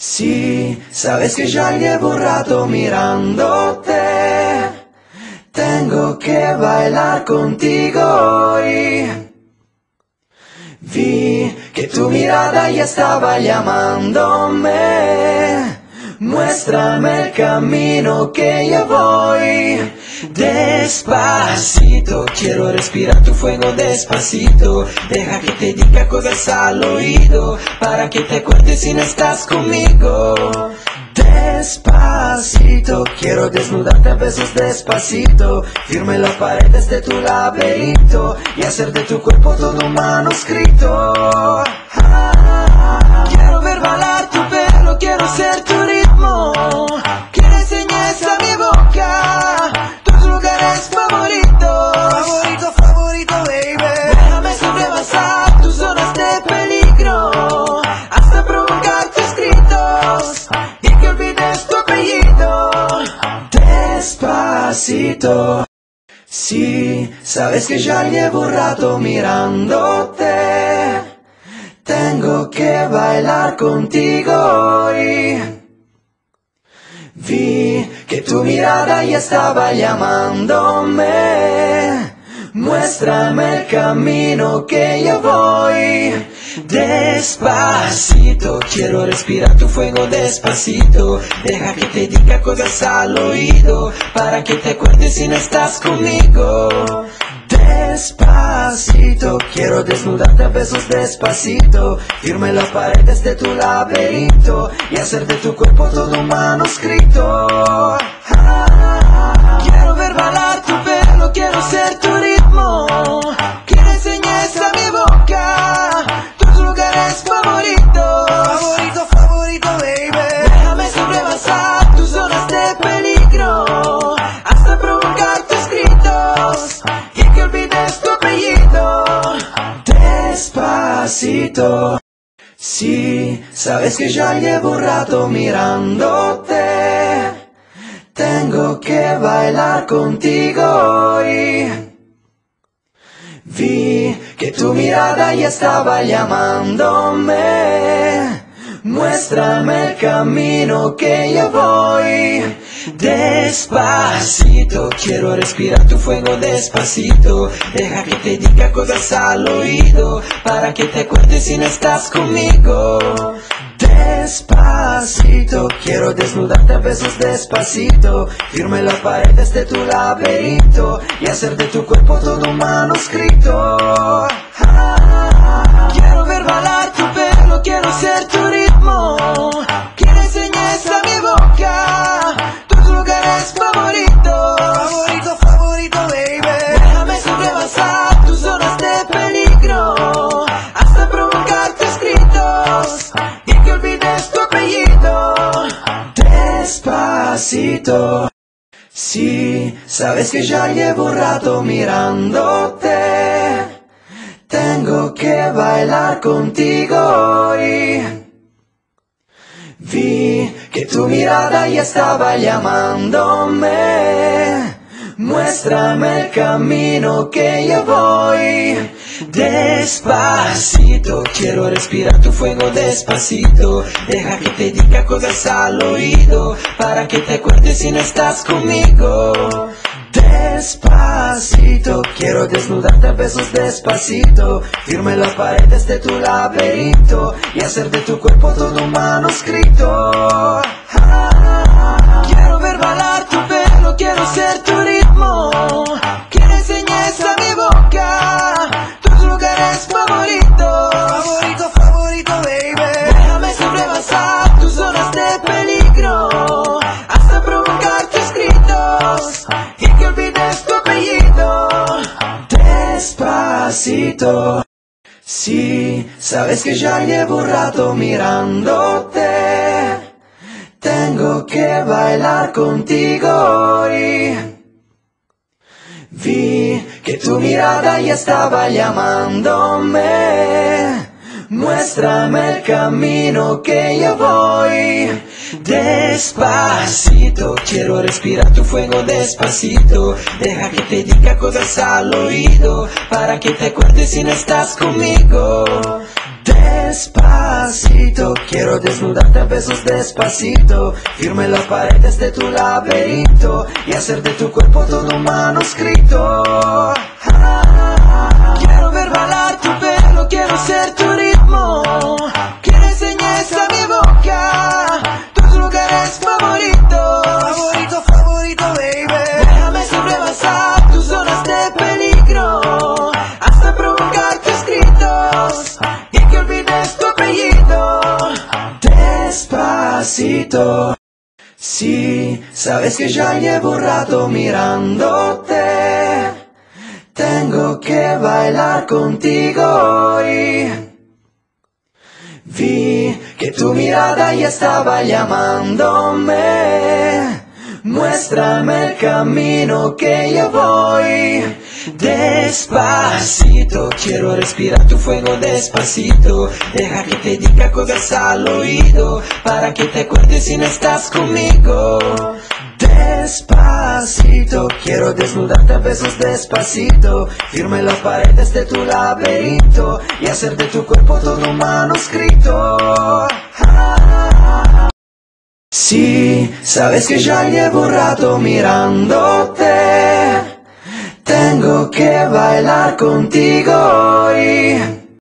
Sì, sabes que ya llevo un rato mirándote. Tengo que bailar contigo hoy. Vi que tu mirada ya estaba llamándome. Muéstrame el camino que yo voy. Despacito, quiero respirar tu fuego despacito. Deja que te diga cosas al oído, para que te acuerdes si no estás conmigo. Despacito, quiero desnudarte a besos despacito. Firme las paredes de tu laberinto y hacer de tu cuerpo todo un manuscrito. Quiero ver bailar tu pelo, quiero ser tu ritmo. Quiero enseñarse a mi boca tus lugares favoritos. Favorito, favorito, baby. Déjame sobrepasar tus zonas de peligro, hasta provocar tus gritos y que olvides tu apellido. Despacito. Sí, sabes que ya llevo un rato mirándote. Tengo que bailar contigo hoy. Vi que tu mirada ya estaba llamándome. Muéstrame el camino que yo voy. Despacito, quiero respirar tu fuego despacito. Deja que te diga cosas al oído, para que te acuerdes si no estás conmigo. Despacito, quiero desnudarte a besos despacito. Firme las paredes de tu laberinto y hacer de tu cuerpo todo un manuscrito. Quiero ver bailar tu pelo, quiero ser tu ritmo. Quiero enseñarse a mi boca tus lugares favoritos. Favorito, favorito, baby. Déjame sobrepasar tus zonas de peligro, hasta provocar tus gritos y que olvides tu apellido. Despacito. Sí, sabes que ya llevo un rato mirándote. Tengo que bailar contigo hoy. Vi que tu mirada ya estaba llamándome. Muéstrame el camino que yo voy. Despacito, quiero respirar tu fuego despacito. Deja que te diga cosas al oído, para que te acuerdes si no estás conmigo. Despacito, quiero desnudarte a besos despacito. Firme las paredes de tu laberinto y hacer de tu cuerpo todo un manuscrito. Quiero ver bailar tu pelo, quiero ser tu ritmo. Quiero enseñarse a mi boca tus lugares favoritos. Favorito, favorito, baby. Déjame sobrepasar tus zonas de peligro, hasta provocar tus gritos y que olvides tu apellido. Despacito. Sí, sabes que ya llevo un rato mirándote. Tengo que bailar contigo hoy. Vi que tu mirada ya estaba llamándome. Muéstrame el camino que yo voy. Despacito, quiero respirar tu fuego despacito. Deja que te diga cosas al oído, para que te acuerdes si no estás conmigo. Despacito, quiero desnudarte a besos despacito. Firme las paredes de tu laberinto y hacer de tu cuerpo todo un manuscrito. Quiero ver bailar tu pelo, quiero ser tu ritmo. Quiero enseñarse a mi boca tus lugares favoritos. Favorito, favorito, baby. Déjame sobrepasar tus zonas de peligro, hasta provocar tus gritos y que olvides tu apellido. Despacito. Sí, sabes que ya llevo un rato mirándote. Tengo que bailar contigo hoy. Vi que tu mirada ya estaba llamándome. Muéstrame el camino que yo voy. Despacito, quiero respirar tu fuego despacito. Deja que te diga cosas al oído, para que te acuerdes si no estás conmigo. Despacito, quiero desnudarte a besos despacito, firme en las paredes de tu laberinto y hacer de tu cuerpo todo un manuscrito. Quiero ver bailar tu pelo, quiero ser tu ritmo, quiero enseñarse a mi boca tus lugares favoritos. Favorito, favorito, baby. Déjame sobrepasar tus zonas de peligro hasta provocar tus gritos y que olvides tu apellido. Despacito. Sí, sabes que ya llevo un rato mirándote. Tengo que bailar contigo hoy. Vi que tu mirada ya estaba llamándome. Muéstrame el camino que yo voy. Despacito, quiero respirar tu fuego despacito. Deja que te diga cosas al oído para que te acuerdes si no estás conmigo. Despacito, quiero desnudarte a besos despacito, firme las paredes de tu laberinto y hacer de tu cuerpo todo un manuscrito. Sí, sabes que ya llevo un rato mirándote. Tengo que bailar contigo hoy.